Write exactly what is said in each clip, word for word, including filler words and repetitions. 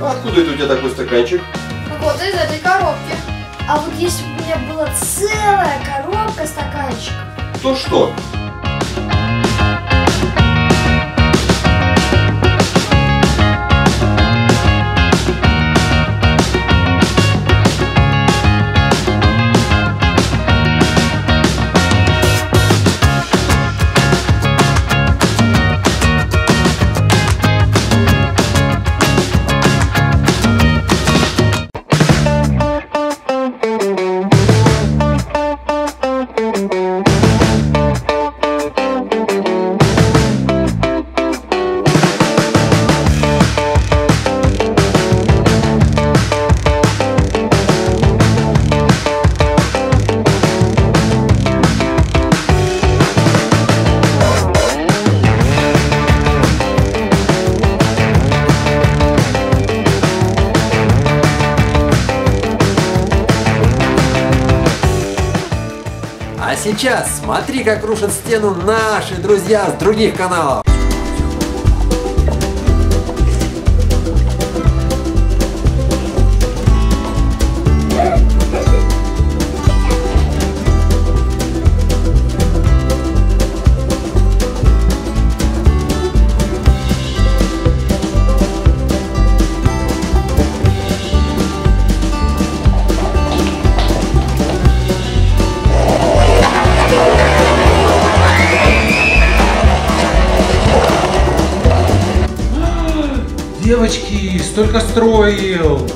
А откуда это у тебя такой стаканчик? Вот из этой коробки. А вот если бы у меня была целая коробка стаканчиков, то что? А сейчас смотри, как рушат стену наши друзья с других каналов. Девочки, столько строил!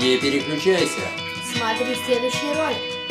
Не переключайся. Смотри следующий ролик.